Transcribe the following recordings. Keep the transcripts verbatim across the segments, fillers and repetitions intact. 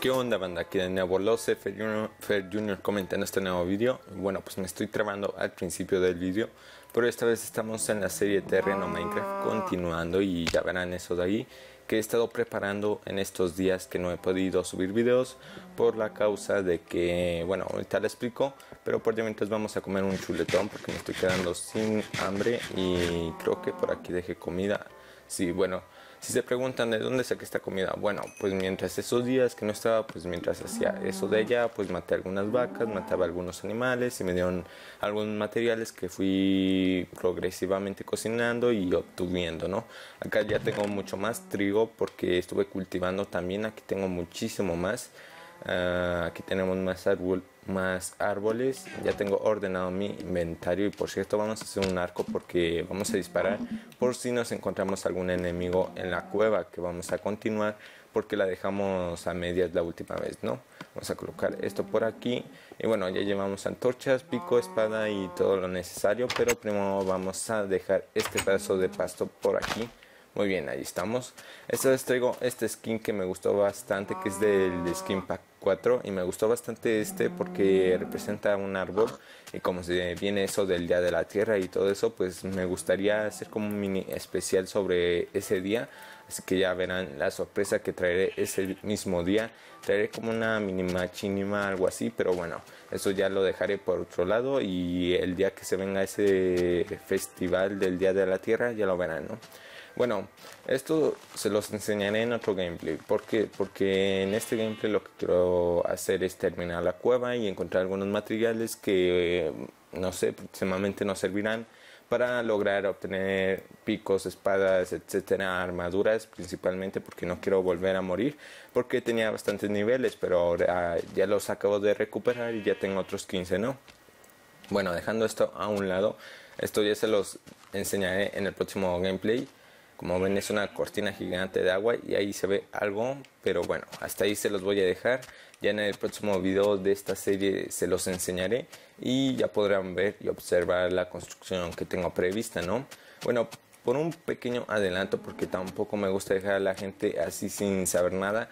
¿Qué onda, banda? Aquí de nuevo LoosedFer Junior, Junior comentando este nuevo vídeo. Bueno, pues me estoy trabando al principio del vídeo, pero esta vez estamos en la serie Terreno Minecraft continuando, y ya verán eso de ahí que he estado preparando en estos días que no he podido subir vídeos por la causa de que, bueno, ahorita les explico, pero por mientras vamos a comer un chuletón porque me estoy quedando sin hambre y creo que por aquí dejé comida. Sí, bueno, si se preguntan de dónde saqué esta comida, bueno, pues mientras esos días que no estaba, pues mientras hacía eso de ella, pues maté algunas vacas, mataba algunos animales y me dieron algunos materiales que fui progresivamente cocinando y obtuviendo, ¿no? Acá ya tengo mucho más trigo porque estuve cultivando también, aquí tengo muchísimo más. Uh, aquí tenemos más, árbol, más árboles. Ya tengo ordenado mi inventario. Y por cierto, vamos a hacer un arco porque vamos a disparar por si nos encontramos algún enemigo en la cueva, que vamos a continuar porque la dejamos a medias la última vez, ¿no? Vamos a colocar esto por aquí. Y bueno, ya llevamos antorchas, pico, espada y todo lo necesario, pero primero vamos a dejar este pedazo de pasto por aquí. Muy bien, ahí estamos. Esta vez traigo este skin que me gustó bastante, que es del skin pack cuatro, y me gustó bastante este porque representa un árbol, y como se viene eso del día de la tierra y todo eso, pues me gustaría hacer como un mini especial sobre ese día, así que ya verán la sorpresa que traeré ese mismo día. Traeré como una mini machinima, algo así, pero bueno, eso ya lo dejaré por otro lado, y el día que se venga ese festival del día de la tierra ya lo verán, ¿no? Bueno, esto se los enseñaré en otro gameplay. ¿Por qué? Porque en este gameplay lo que quiero hacer es terminar la cueva y encontrar algunos materiales que, no sé, próximamente nos servirán para lograr obtener picos, espadas, etcétera, armaduras principalmente, porque no quiero volver a morir, porque tenía bastantes niveles, pero ahora ya los acabo de recuperar y ya tengo otros quince, ¿no? Bueno, dejando esto a un lado, esto ya se los enseñaré en el próximo gameplay. Como ven, es una cortina gigante de agua y ahí se ve algo, pero bueno, hasta ahí se los voy a dejar. Ya en el próximo video de esta serie se los enseñaré y ya podrán ver y observar la construcción que tengo prevista, ¿no? Bueno, por un pequeño adelanto, porque tampoco me gusta dejar a la gente así sin saber nada,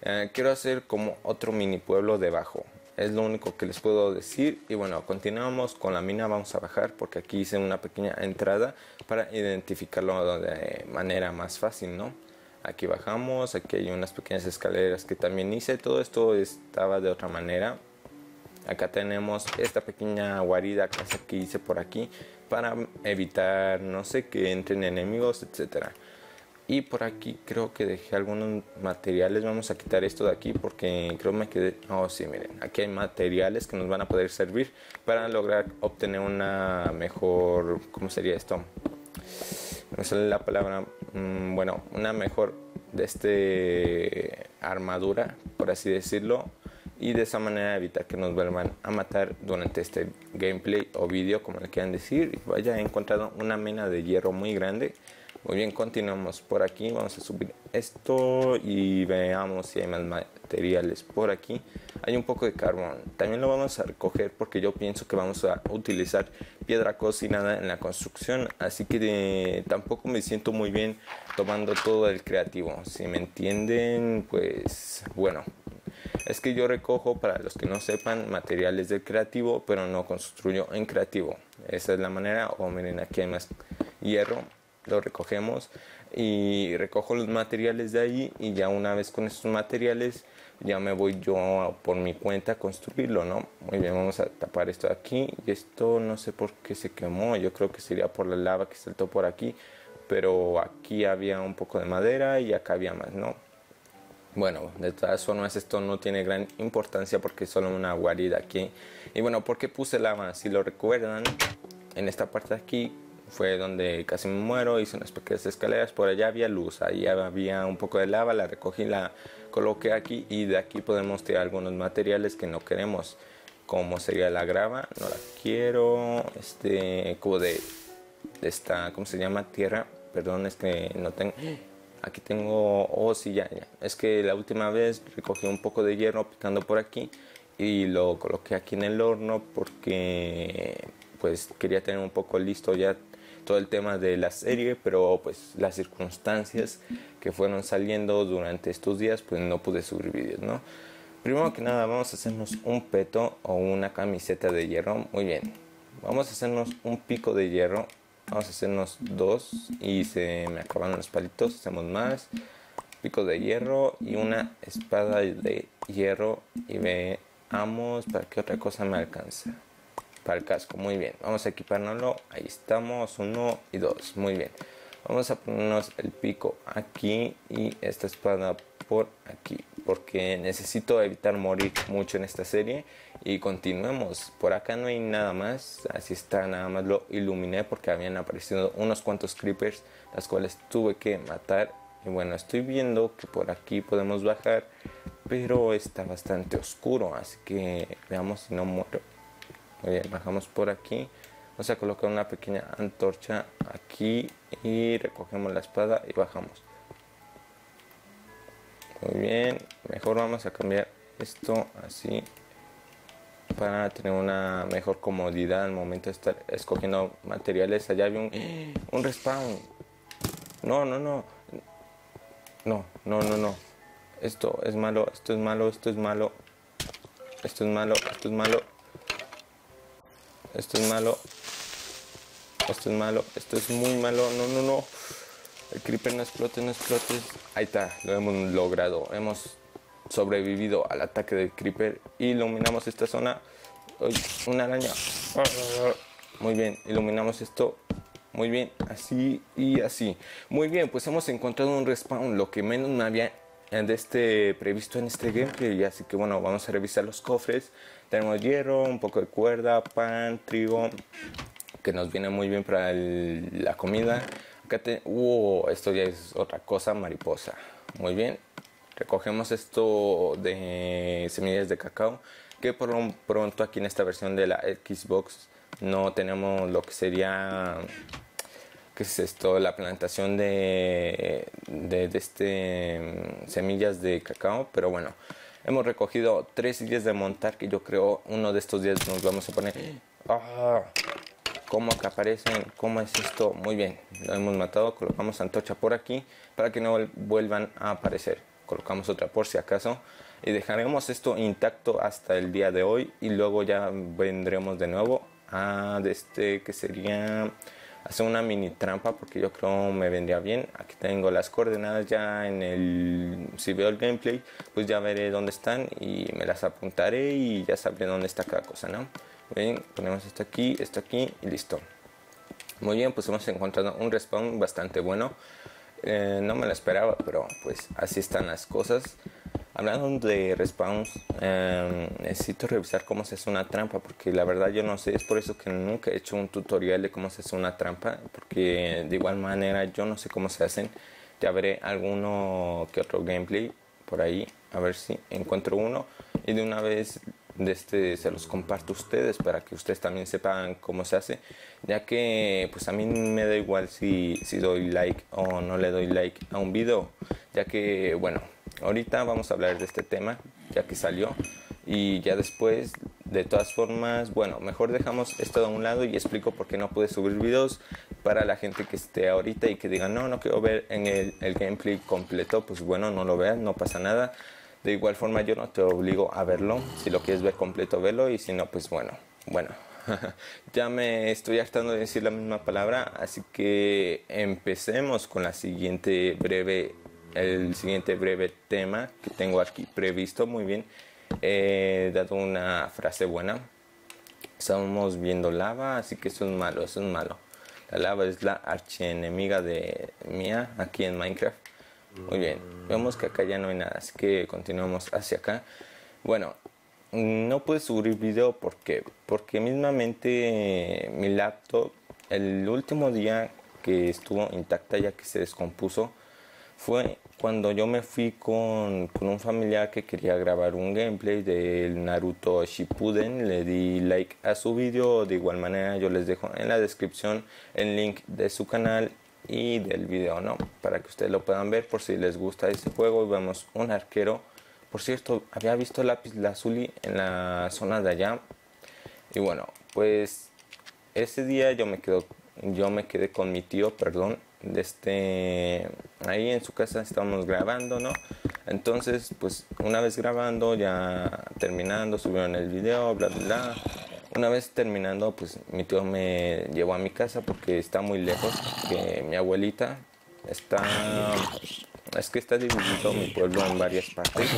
eh, quiero hacer como otro mini pueblo debajo. Es lo único que les puedo decir. Y bueno, continuamos con la mina. Vamos a bajar porque aquí hice una pequeña entrada para identificarlo de manera más fácil, ¿no? Aquí bajamos, aquí hay unas pequeñas escaleras que también hice. Todo esto estaba de otra manera. Acá tenemos esta pequeña guarida, casa que hice por aquí para evitar, no sé, que entren enemigos, etcétera. Y por aquí creo que dejé algunos materiales. Vamos a quitar esto de aquí porque creo me quedé... Oh, sí, miren. Aquí hay materiales que nos van a poder servir para lograr obtener una mejor... ¿Cómo sería esto? No sale la palabra... Mm, bueno, una mejor de este armadura, por así decirlo. Y de esa manera evitar que nos vuelvan a matar durante este gameplay o vídeo, como le quieran decir. Vaya, he encontrado una mina de hierro muy grande. Muy bien, continuamos por aquí. Vamos a subir esto y veamos si hay más materiales por aquí. Hay un poco de carbón. También lo vamos a recoger porque yo pienso que vamos a utilizar piedra cocinada en la construcción. Así que eh, tampoco me siento muy bien tomando todo el creativo. Si me entienden, pues bueno. Es que yo recojo, para los que no sepan, materiales del creativo, pero no construyo en creativo. Esa es la manera. O oh, miren, aquí hay más hierro. Lo recogemos y recojo los materiales de ahí, y ya una vez con estos materiales ya me voy yo por mi cuenta a construirlo, ¿no? Muy bien, vamos a tapar esto de aquí, y esto no sé por qué se quemó, yo creo que sería por la lava que saltó por aquí, pero aquí había un poco de madera y acá había más, ¿no? Bueno, de todas formas esto no tiene gran importancia porque es solo una guarida aquí. Y bueno, ¿por qué puse lava? Si lo recuerdan, en esta parte de aquí fue donde casi me muero, hice unas pequeñas escaleras, por allá había luz, ahí había un poco de lava, la recogí, la coloqué aquí, y de aquí podemos tirar algunos materiales que no queremos, como sería la grava, no la quiero, este cubo de, de esta, ¿cómo se llama? Tierra, perdón, es que no tengo, aquí tengo, oh sí, ya, ya, es que la última vez recogí un poco de hierro picando por aquí, y lo coloqué aquí en el horno porque pues quería tener un poco listo ya todo el tema de la serie, pero pues las circunstancias que fueron saliendo durante estos días, pues no pude subir vídeos, ¿no? Primero que nada vamos a hacernos un peto o una camiseta de hierro. Muy bien, vamos a hacernos un pico de hierro. Vamos a hacernos dos y se me acabaron los palitos. Hacemos más. Pico de hierro y una espada de hierro. Y veamos para qué otra cosa me alcanza. Para el casco, muy bien. Vamos a equipárnoslo. Ahí estamos. Uno y dos. Muy bien. Vamos a ponernos el pico aquí y esta espada por aquí, porque necesito evitar morir mucho en esta serie. Y continuemos. Por acá no hay nada más. Así está, nada más lo iluminé porque habían aparecido unos cuantos creepers, las cuales tuve que matar. Y bueno, estoy viendo que por aquí podemos bajar, pero está bastante oscuro, así que veamos si no muero. Muy bien, bajamos por aquí. Vamos a colocar una pequeña antorcha aquí y recogemos la espada y bajamos. Muy bien, mejor vamos a cambiar esto así para tener una mejor comodidad al momento de estar escogiendo materiales. Allá había un, un respawn. No, no, no. No, no, no, no. Esto es malo, esto es malo, esto es malo. Esto es malo, esto es malo. Esto es malo. Esto es malo, esto es muy malo, no, no, no. El creeper no explote, no explotes. Ahí está, lo hemos logrado. Hemos sobrevivido al ataque del creeper. Iluminamos esta zona. Uy, una araña. Muy bien, iluminamos esto. Muy bien, así y así. Muy bien, pues hemos encontrado un respawn, lo que menos me había de este previsto en este gameplay. Así que bueno, vamos a revisar los cofres. Tenemos hierro, un poco de cuerda, pan, trigo, que nos viene muy bien para el, la comida. Acá te, wow, esto ya es otra cosa, mariposa. Muy bien, recogemos esto de semillas de cacao, que por lo pronto aquí en esta versión de la Xbox no tenemos lo que sería, ¿qué es esto? La plantación de, de, de este, semillas de cacao, pero bueno. Hemos recogido tres sillas de montar, que yo creo uno de estos días nos vamos a poner. ¡Ah! ¿Cómo que aparecen? ¿Cómo es esto? Muy bien, lo hemos matado. Colocamos antorcha por aquí para que no vuelvan a aparecer. Colocamos otra por si acaso y dejaremos esto intacto hasta el día de hoy. Y luego ya vendremos de nuevo a este, que sería hacer una mini trampa, porque yo creo me vendría bien. Aquí tengo las coordenadas ya en el, si veo el gameplay, pues ya veré dónde están y me las apuntaré y ya sabré dónde está cada cosa, ¿no? Bien, ponemos esto aquí, esto aquí y listo. Muy bien, pues hemos encontrado un respawn bastante bueno. Eh, no me lo esperaba, pero pues así están las cosas. Hablando de respawns, eh, necesito revisar cómo se hace una trampa, porque la verdad yo no sé, es por eso que nunca he hecho un tutorial de cómo se hace una trampa, porque de igual manera yo no sé cómo se hacen. Ya veré alguno que otro gameplay por ahí, a ver si encuentro uno, y de una vez de este se los comparto a ustedes para que ustedes también sepan cómo se hace, ya que pues a mí me da igual si, si doy like o no le doy like a un video, ya que bueno, ahorita vamos a hablar de este tema, ya que salió, y ya después, de todas formas, bueno, mejor dejamos esto de un lado y explico por qué no pude subir videos para la gente que esté ahorita y que diga, no, no quiero ver en el, el gameplay completo, pues bueno, no lo veas, no pasa nada. De igual forma, yo no te obligo a verlo, si lo quieres ver completo, verlo, y si no, pues bueno, bueno. Ya me estoy hartando de decir la misma palabra, así que empecemos con la siguiente breve... el siguiente breve tema que tengo aquí previsto. Muy bien, he eh, dado una frase buena. Estamos viendo lava, así que eso es malo, eso es malo. La lava es la archienemiga de mía aquí en Minecraft. Muy bien, vemos que acá ya no hay nada, así que continuamos hacia acá. Bueno, no pude subir video porque porque mismamente eh, mi laptop el último día que estuvo intacta, ya que se descompuso, fue cuando yo me fui con, con un familiar que quería grabar un gameplay del Naruto Shippuden. Le di like a su video. De igual manera yo les dejo en la descripción el link de su canal y del video, ¿no? Para que ustedes lo puedan ver por si les gusta ese juego. Y vemos un arquero. Por cierto, había visto lápiz lazuli en la zona de allá. Y bueno, pues ese día yo me quedo yo me quedé con mi tío, perdón, de este, ahí en su casa estábamos grabando, ¿no? Entonces, pues una vez grabando, ya terminando, subieron el video, bla, bla, bla. Una vez terminando, pues mi tío me llevó a mi casa porque está muy lejos, que mi abuelita está... Es que está dividido mi pueblo en varias partes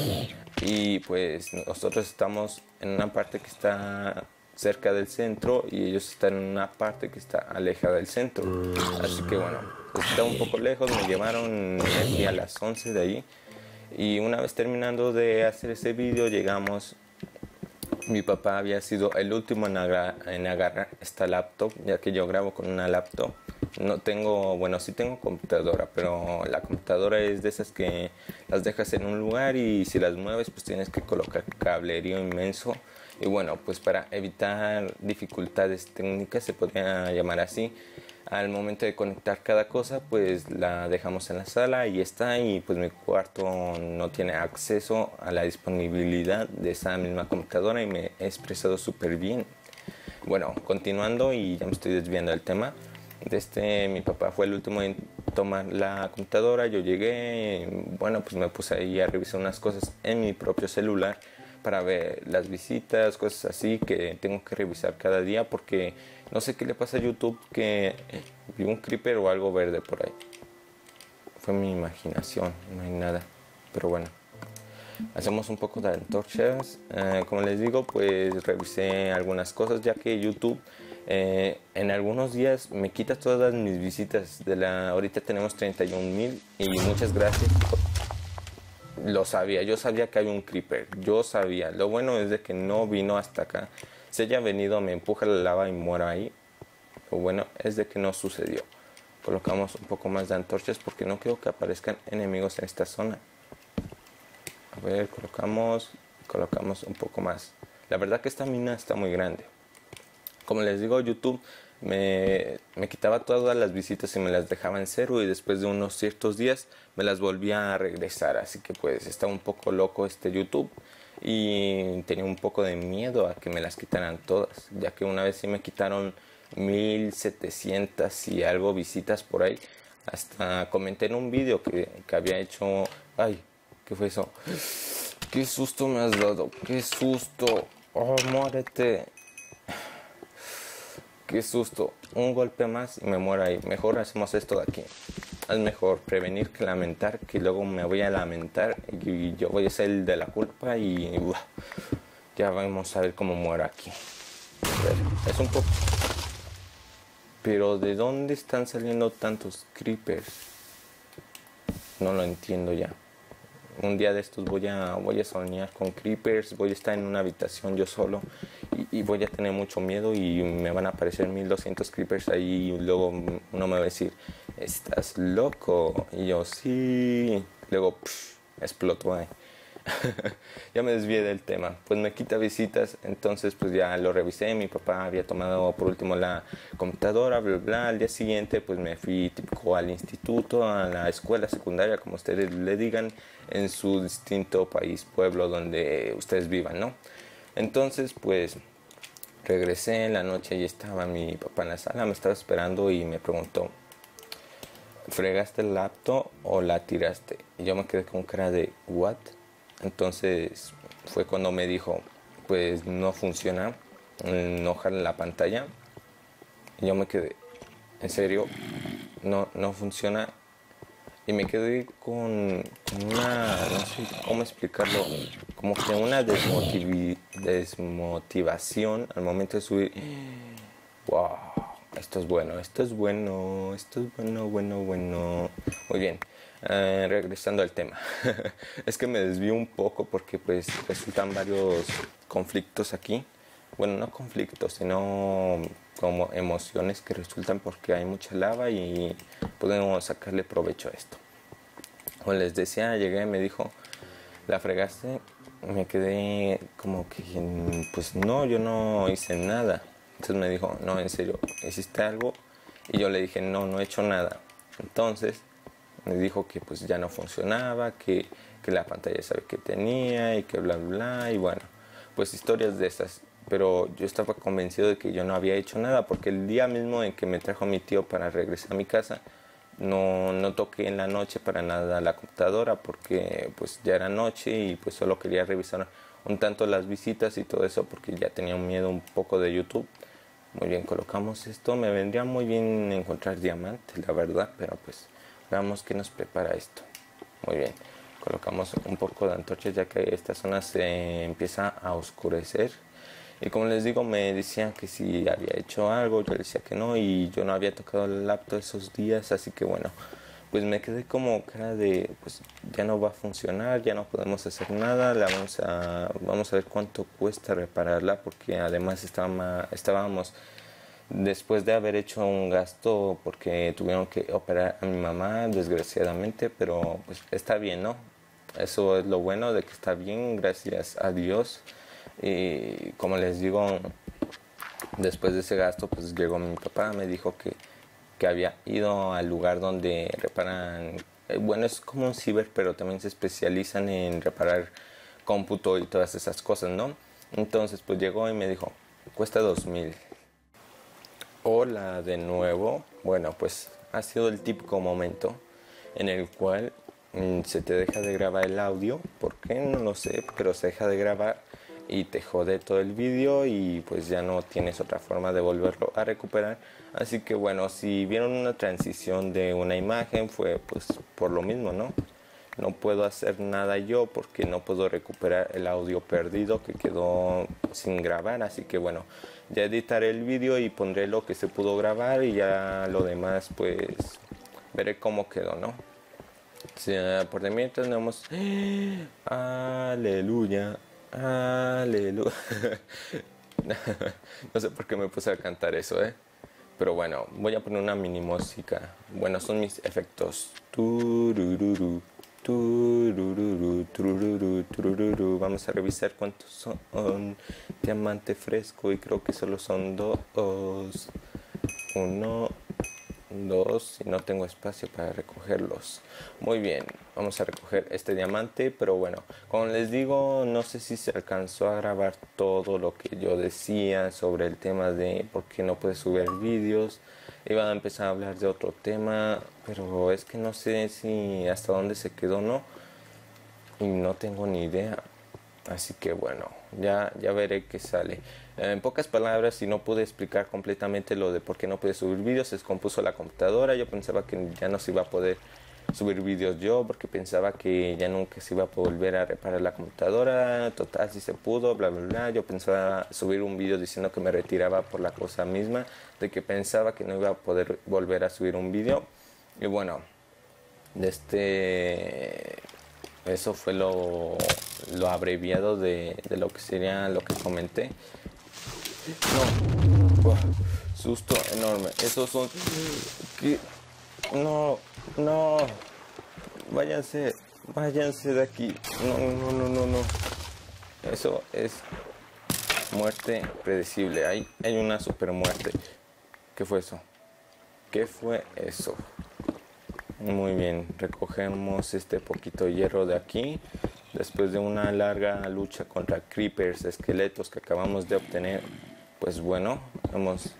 y pues nosotros estamos en una parte que está cerca del centro y ellos están en una parte que está alejada del centro. Así que bueno, está un poco lejos, me llevaron aquí a las once de ahí y una vez terminando de hacer ese vídeo llegamos. Mi papá había sido el último en, agar en agarrar esta laptop, ya que yo grabo con una laptop. No tengo, bueno, sí tengo computadora, pero la computadora es de esas que las dejas en un lugar y si las mueves pues tienes que colocar cablerío inmenso. Y bueno, pues para evitar dificultades técnicas, se podría llamar así, al momento de conectar cada cosa pues la dejamos en la sala y está, y pues mi cuarto no tiene acceso a la disponibilidad de esa misma computadora y me he expresado súper bien. Bueno, continuando, y ya me estoy desviando del tema. Este, mi papá fue el último en tomar la computadora, yo llegué, bueno, pues me puse ahí a revisar unas cosas en mi propio celular para ver las visitas, cosas así que tengo que revisar cada día porque no sé qué le pasa a YouTube que vi un creeper o algo verde por ahí. Fue mi imaginación, no hay nada, pero bueno. Hacemos un poco de antorchas, eh, como les digo, pues revisé algunas cosas ya que YouTube eh, en algunos días me quita todas mis visitas. De la ahorita tenemos treinta y un mil y muchas gracias. Lo sabía, yo sabía que hay un creeper, yo sabía. Lo bueno es de que no vino hasta acá. Si haya venido me empuja la lava y muero ahí. Lo bueno es de que no sucedió. Colocamos un poco más de antorchas porque no quiero que aparezcan enemigos en esta zona. A ver, colocamos, colocamos un poco más. La verdad que esta mina está muy grande. Como les digo, YouTube me, me quitaba todas las visitas y me las dejaba en cero. Y después de unos ciertos días me las volvía a regresar. Así que pues estaba un poco loco este YouTube. Y tenía un poco de miedo a que me las quitaran todas. Ya que una vez sí me quitaron mil setecientas y algo visitas por ahí. Hasta comenté en un vídeo que, que había hecho... ¡Ay! ¿Qué fue eso? ¡Qué susto me has dado! ¡Qué susto! ¡Oh, muérete! ¡Qué susto! Un golpe más y me muero ahí. Mejor hacemos esto de aquí. Es mejor prevenir que lamentar, que luego me voy a lamentar y yo voy a ser el de la culpa y... Uh, ya vamos a ver cómo muero aquí. A ver, es un poco... Pero ¿de dónde están saliendo tantos creepers? No lo entiendo ya. Un día de estos voy a, voy a soñar con creepers, voy a estar en una habitación yo solo y, y voy a tener mucho miedo y me van a aparecer mil doscientos creepers ahí y luego uno me va a decir, ¿estás loco? Y yo, sí. Luego, pff, explotó ahí. Ya me desvié del tema. Pues me quita visitas, entonces pues ya lo revisé. Mi papá había tomado por último la computadora, bla, bla. Al día siguiente pues me fui típico al instituto, a la escuela secundaria, como ustedes le digan, en su distinto país, pueblo, donde ustedes vivan, ¿no? Entonces pues regresé en la noche y estaba mi papá en la sala, me estaba esperando y me preguntó, ¿fregaste el laptop o la tiraste? Y yo me quedé con cara de, ¿what? Entonces fue cuando me dijo, pues no funciona, no jala la pantalla. Y yo me quedé, en serio, no, no funciona. Y me quedé con una, no sé cómo explicarlo, como que una desmotivación al momento de subir. ¡Wow! Esto es bueno, esto es bueno, esto es bueno, bueno, bueno. Muy bien. Eh, regresando al tema. Es que me desvío un poco porque pues resultan varios conflictos aquí. Bueno, no conflictos, sino como emociones que resultan porque hay mucha lava y podemos sacarle provecho a esto. Como les decía, llegué y me dijo, ¿la fregaste? Me quedé como que, pues no, yo no hice nada. Entonces me dijo, no, en serio, ¿hiciste algo? Y yo le dije, no, no he hecho nada. Entonces me dijo que pues ya no funcionaba, que, que la pantalla sabe que tenía y que bla, bla, y bueno, pues historias de esas. pero yo estaba convencido de que yo no había hecho nada, porque el día mismo en que me trajo mi tío para regresar a mi casa, no, no toqué en la noche para nada la computadora, porque pues ya era noche y pues solo quería revisar un tanto las visitas y todo eso, porque ya tenía un miedo un poco de YouTube. Muy bien, colocamos esto. Me vendría muy bien encontrar diamantes, la verdad, pero pues veamos qué nos prepara esto. Muy bien, colocamos un poco de antorchas, ya que esta zona se empieza a oscurecer. Y como les digo, me decían que si había hecho algo, yo les decía que no, y yo no había tocado el laptop esos días, así que bueno, pues me quedé como cara de, pues ya no va a funcionar, ya no podemos hacer nada, la vamos a, vamos a ver cuánto cuesta repararla, porque además estaba, estábamos, después de haber hecho un gasto, porque tuvieron que operar a mi mamá, desgraciadamente, pero pues está bien, ¿no? Eso es lo bueno de que está bien, gracias a Dios. Y como les digo, después de ese gasto, pues llegó mi papá, me dijo que, que había ido al lugar donde reparan, bueno, es como un ciber, pero también se especializan en reparar cómputo y todas esas cosas, ¿no? Entonces pues llegó y me dijo, cuesta dos mil. Hola de nuevo. Bueno, pues ha sido el típico momento en el cual mmm, se te deja de grabar el audio, ¿por qué? No lo sé, pero se deja de grabar y te jode todo el vídeo y pues ya no tienes otra forma de volverlo a recuperar. Así que bueno, si vieron una transición de una imagen fue pues por lo mismo, ¿no? No puedo hacer nada yo porque no puedo recuperar el audio perdido que quedó sin grabar. Así que bueno, ya editaré el vídeo y pondré lo que se pudo grabar y ya lo demás pues veré cómo quedó, ¿no? Sí, por de mientras tenemos... ¡Aleluya! Aleluya. No sé por qué me puse a cantar eso, eh. Pero bueno, voy a poner una mini música. Bueno, son mis efectos. Turururu, turururu, turururu, turururu. Vamos a revisar cuántos son. Diamante fresco, y creo que solo son dos. Uno, dos, y no tengo espacio para recogerlos. Muy bien, vamos a recoger este diamante, pero bueno, como les digo, no sé si se alcanzó a grabar todo lo que yo decía sobre el tema de por qué no puedes subir vídeos. Iba a empezar a hablar de otro tema, pero es que no sé si hasta dónde se quedó, no, y no tengo ni idea. Así que bueno, ya, ya veré qué sale. En pocas palabras, si no pude explicar completamente lo de por qué no pude subir vídeos, se descompuso la computadora. Yo pensaba que ya no se iba a poder subir vídeos yo, porque pensaba que ya nunca se iba a volver a reparar la computadora. Total, si se pudo, bla, bla, bla. Yo pensaba subir un vídeo diciendo que me retiraba por la cosa misma, de que pensaba que no iba a poder volver a subir un vídeo. Y bueno, este... eso fue lo, lo abreviado de, de lo que sería lo que comenté. No. Uf, susto enorme. Esos son... ¿Qué? No, no. Váyanse, váyanse de aquí. No, no, no, no, no. Eso es muerte predecible. Hay, hay una super muerte. ¿Qué fue eso? ¿Qué fue eso? Muy bien, recogemos este poquito hierro de aquí. Después de una larga lucha contra creepers, esqueletos que acabamos de obtener, pues bueno, hemos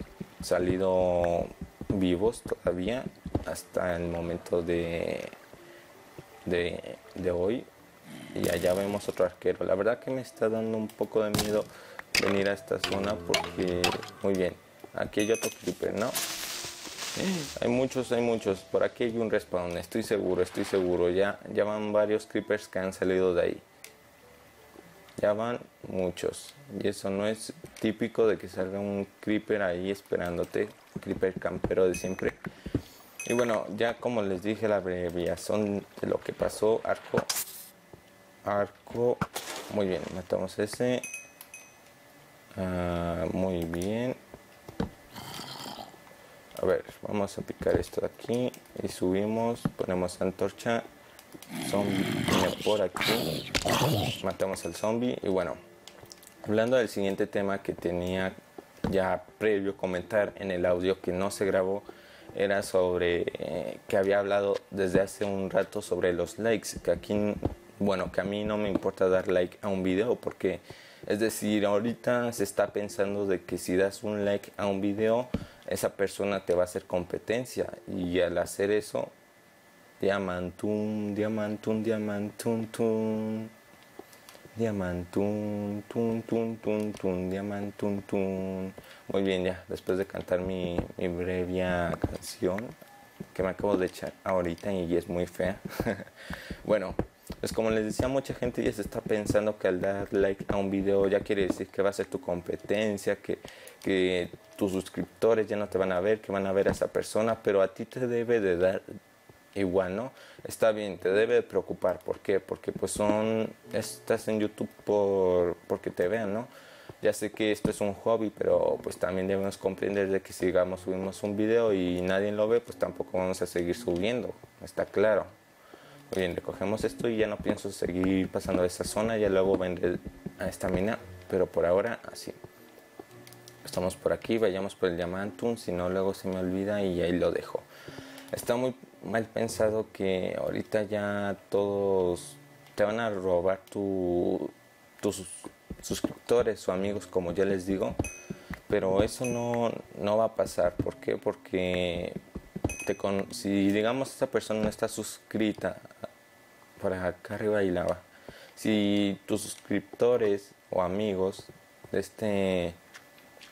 salido vivos todavía hasta el momento de, de, de hoy. Y allá vemos otro arquero. La verdad que me está dando un poco de miedo venir a esta zona porque... Muy bien, aquí hay otro creeper, ¿no? Hay muchos, hay muchos. Por aquí hay un respawn, estoy seguro, estoy seguro. Ya, ya van varios creepers que han salido de ahí. Ya van muchos. Y eso no es típico de que salga un creeper ahí esperándote. Creeper campero de siempre. Y bueno, ya como les dije, la abreviación de lo que pasó. Arco. Arco. Muy bien, matamos ese. Ah, muy bien. A ver, vamos a picar esto de aquí y subimos, ponemos antorcha, zombie viene por aquí, matamos al zombie. Y bueno, hablando del siguiente tema que tenía ya previo comentar en el audio que no se grabó, era sobre eh, que había hablado desde hace un rato sobre los likes, que aquí, bueno, que a mí no me importa dar like a un video porque Es decir, ahorita se está pensando de que si das un like a un video, esa persona te va a hacer competencia, y al hacer eso, diamantum, diamantum, diamantum, tum, diamantum, tum, tum, tum, tum, diamantum, tum. Muy bien, ya, después de cantar mi, mi breve canción que me acabo de echar ahorita y es muy fea. Bueno, pues como les decía, mucha gente ya se está pensando que al dar like a un video ya quiere decir que va a ser tu competencia, que, que tus suscriptores ya no te van a ver, que van a ver a esa persona, pero a ti te debe de dar igual, ¿no? Está bien, te debe de preocupar. ¿Por qué? Porque pues son, estás en YouTube por, porque te vean, ¿no? Ya sé que esto es un hobby, pero pues también debemos comprender de que si digamos subimos un video y nadie lo ve, pues tampoco vamos a seguir subiendo, está claro. Bien, recogemos esto y ya no pienso seguir pasando de esa zona, ya luego vendré a esta mina, pero por ahora así. Estamos por aquí, vayamos por el diamantum, si no luego se me olvida y ahí lo dejo. Está muy mal pensado que ahorita ya todos te van a robar tu, tus suscriptores o amigos, como ya les digo, pero eso no, no va a pasar. ¿Por qué? Porque te con, si digamos esta persona no está suscrita, para acá arriba y lava, si tus suscriptores o amigos de este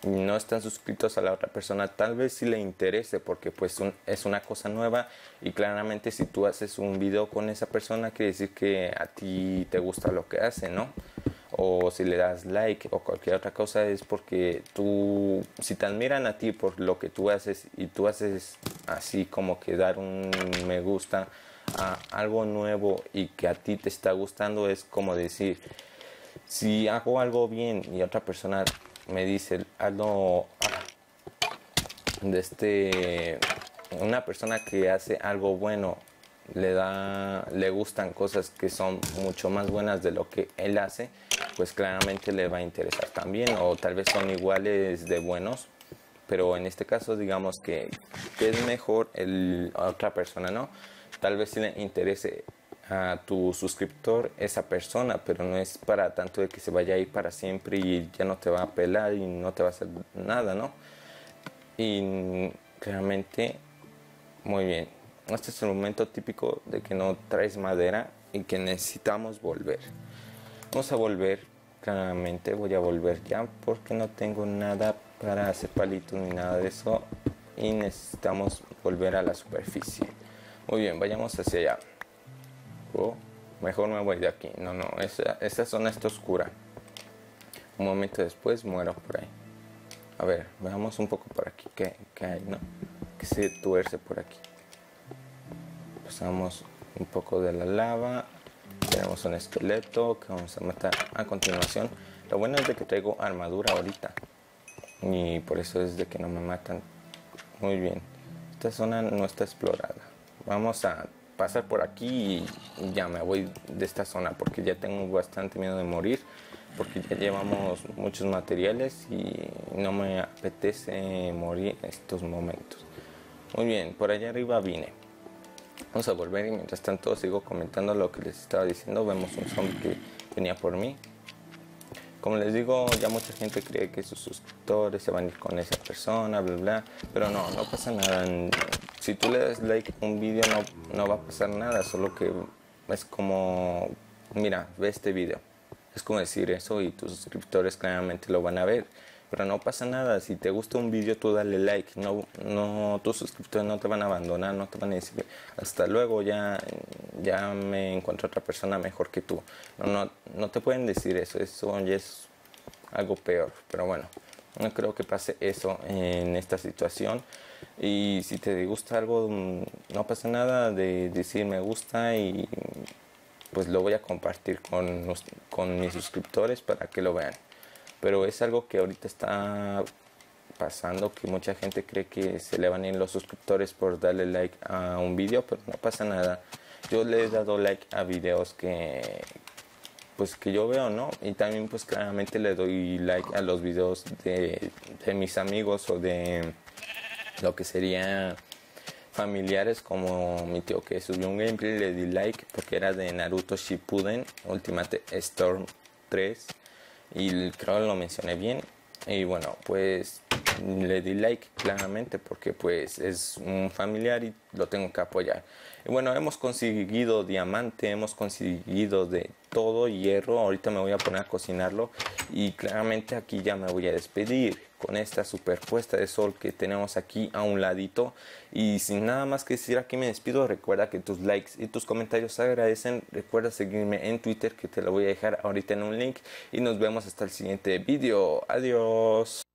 no están suscritos a la otra persona, tal vez sí le interese, porque pues un, es una cosa nueva, y claramente si tú haces un video con esa persona quiere decir que a ti te gusta lo que hace, ¿no? O si le das like o cualquier otra cosa es porque tú, si te admiran a ti por lo que tú haces y tú haces así como que dar un me gusta a algo nuevo y que a ti te está gustando, es como decir, si hago algo bien y otra persona me dice hazlo, de este, una persona que hace algo bueno le da, le gustan cosas que son mucho más buenas de lo que él hace, pues claramente le va a interesar también, o tal vez son iguales de buenos, pero en este caso digamos que, que es mejor el, a otra persona, ¿no? Tal vez si le interese a tu suscriptor esa persona, pero no es para tanto de que se vaya a ir para siempre y ya no te va a pelar y no te va a hacer nada, ¿no? Y claramente, muy bien, este es el momento típico de que no traes madera y que necesitamos volver. Vamos a volver, claramente voy a volver ya porque no tengo nada para hacer palitos ni nada de eso, y necesitamos volver a la superficie. Muy bien, vayamos hacia allá. Oh, mejor me voy de aquí. No, no, esa, esa zona está oscura. Un momento después muero por ahí. A ver, veamos un poco por aquí que, que hay, ¿no? Que se tuerce por aquí. Pasamos un poco de la lava. Tenemos un esqueleto que vamos a matar a continuación. Lo bueno es de que traigo armadura ahorita, y por eso es de que no me matan. Muy bien. Esta zona no está explorada. Vamos a pasar por aquí y ya me voy de esta zona, porque ya tengo bastante miedo de morir, porque ya llevamos muchos materiales y no me apetece morir en estos momentos. Muy bien, por allá arriba vine. Vamos a volver y mientras tanto sigo comentando lo que les estaba diciendo. Vemos un zombie que venía por mí. Como les digo, ya mucha gente cree que sus suscriptores se van a ir con esa persona, bla bla, pero no, no pasa nada. Si tú le das like a un vídeo no, no va a pasar nada, solo que es como, mira, ve este vídeo. Es como decir eso y tus suscriptores claramente lo van a ver. Pero no pasa nada, si te gusta un vídeo tú dale like, no, no, tus suscriptores no te van a abandonar, no te van a decir hasta luego, ya, ya me encuentro otra persona mejor que tú. No, no, no te pueden decir eso, eso ya es algo peor, pero bueno, no creo que pase eso en esta situación. Y si te gusta algo, no pasa nada de decir me gusta y pues lo voy a compartir con, con mis suscriptores para que lo vean. Pero es algo que ahorita está pasando, que mucha gente cree que se le van a ir los suscriptores por darle like a un video, pero no pasa nada. Yo le he dado like a videos que pues que yo veo, ¿no? Y también pues claramente le doy like a los videos de, de mis amigos o de lo que sería familiares, como mi tío que subió un gameplay, le di like porque era de Naruto Shippuden Ultimate Storm tres. y creo que lo mencioné bien. Y bueno, pues le di like claramente porque pues es un familiar y lo tengo que apoyar. Y bueno, hemos conseguido diamante, hemos conseguido de todo, hierro. Ahorita me voy a poner a cocinarlo y claramente aquí ya me voy a despedir con esta superpuesta de sol que tenemos aquí a un ladito. Y sin nada más que decir, aquí me despido. Recuerda que tus likes y tus comentarios se agradecen. Recuerda seguirme en Twitter, que te lo voy a dejar ahorita en un link, y nos vemos hasta el siguiente vídeo. Adiós.